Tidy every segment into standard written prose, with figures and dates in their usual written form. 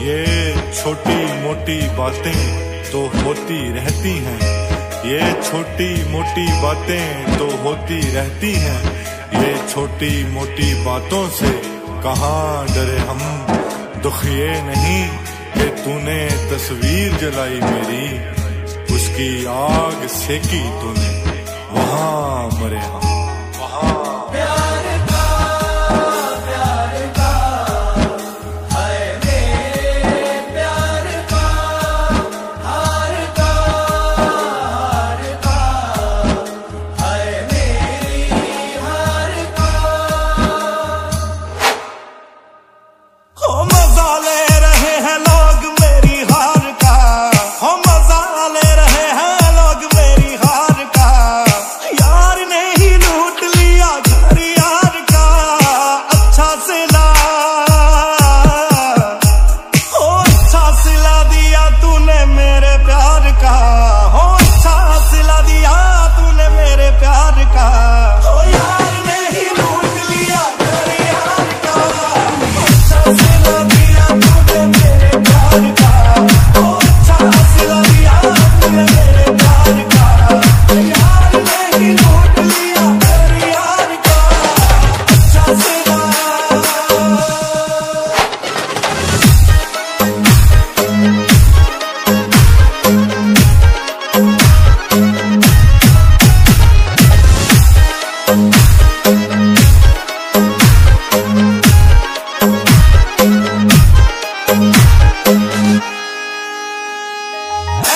ये छोटी मोटी बातें तो होती रहती हैं, ये छोटी मोटी बातें तो होती रहती हैं, ये छोटी मोटी बातों से कहाँ डरे हम। दुख ये नहीं कि तूने तस्वीर जलाई मेरी, उसकी आग सेकी तूने, वहाँ मरे हम।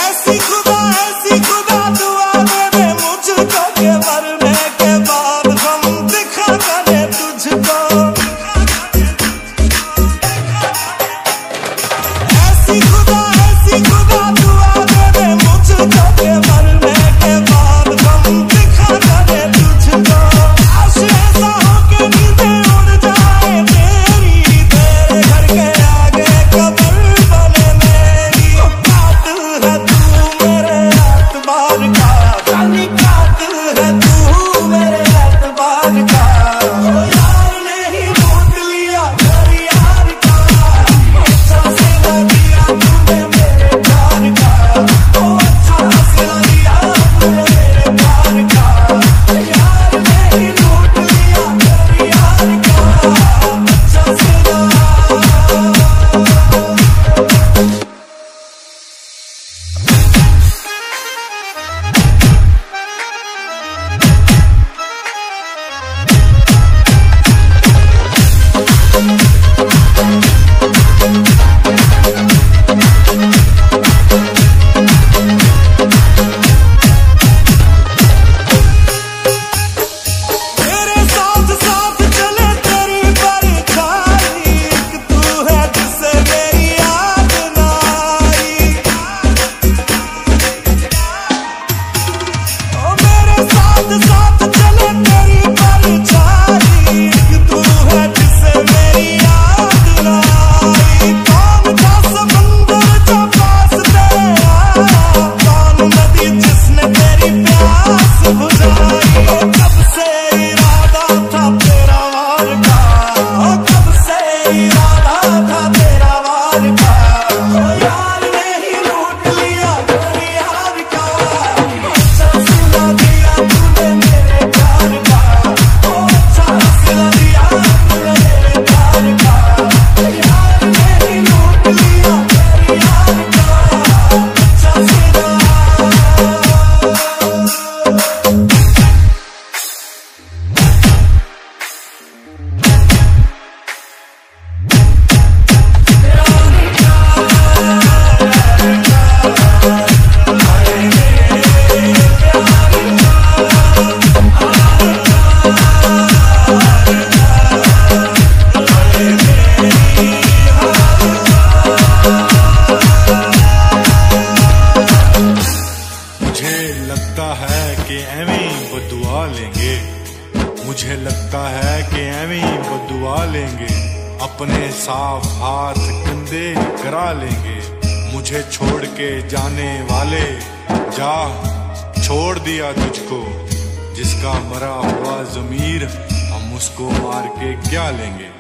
ऐसी खुदा दुआ दे दे मुझको के मरने के बाद हम दिखा दे तुझको। ऐसी खुदा दुआ दे दे मुझको के मरने के बाद हम दिखा दे तुझको। आश ऐसा हो के नींदें उड़ जाए तेरी, तेरे घर के आगे कब्र बने मेरी। कातिल है तू मेरे एतबार का, कातिल है तू मेरे एतबार का। यार नहीं लूट लिया घर यार का, अच्छा सिला दिया तूने मेरे प्यार का। ओ अच्छा सिला दिया तूने मेरे प्यार का। यार नहीं लूट लिया घर यार का, अच्छा सिला। मुझे लगता है कि ऐवें बदुआ लेंगे, अपने साफ हाथ गंदे करा लेंगे। मुझे छोड़ के जाने वाले, जा छोड़ दिया तुझको। जिसका मरा हुआ ज़मीर हम उसको मार के क्या लेंगे।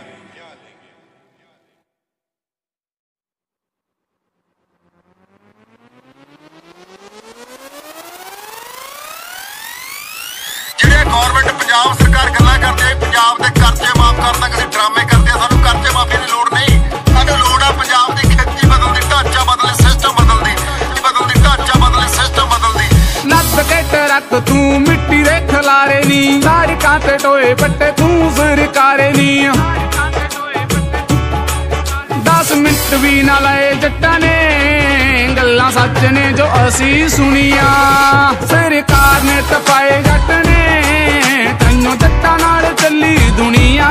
गवर्नमेंट पंजाब सरकार गल्लां करदी है पंजाब दे कर्जे माफ करना, किसी ड्रामे करते हैं। सानू कर्जे माफी की लोड़ नहीं, सानू लोड़ है पंजाब की खेती बदल दी, ढांचा बदले, सिस्टम बदल दी, बदल दी, ढांचा बदले, सिस्टम बदल दी। नस के टरत तू मिट्टी दे खलारे नी, तारिकां ते टोए पट्टे तू सरकारे नी, 10 मिनट भी ना लाए जट्टा ने, गल्लां सच ने जो असी सुनिया, सरकार ने तपाए जट ने, तैनों जट्टा नाल चली दुनिया,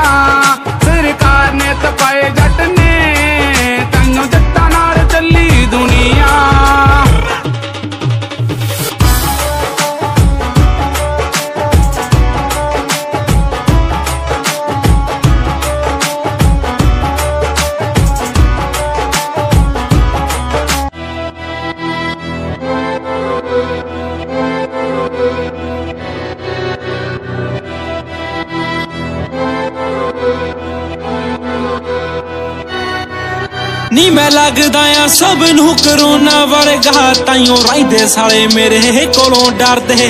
सरकार ने तपाए जट ने, तैनों जट्टा नाल चली दुनिया। नी मैं लगदा आ सब नू करोना वर्गा, ताइयों रहिंदे साले मेरे कोलों डरदे।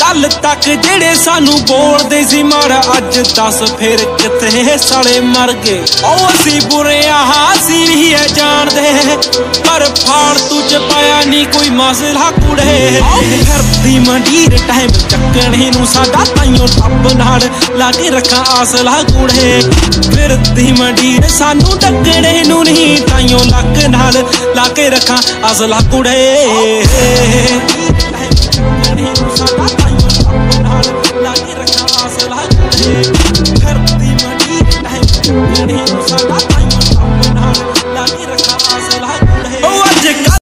कल तक जेड़े सानू बोलदे सी माड़ा, अज दस फिर किथे साले मर गए। ओ असी बुरे हासी नहीं है जानदे, पर फालतू च पाया नी कोई मसला कुड़े। फिरदी मंडीर टाइम चक्कणे नू साडा, ताइयों रब नाल ला के रखा आसला कुड़े। फिरदी मंडीर सानू डकणे नू नहीं, ताइयों लक नाल ला के रखा असला कुड़े। फिर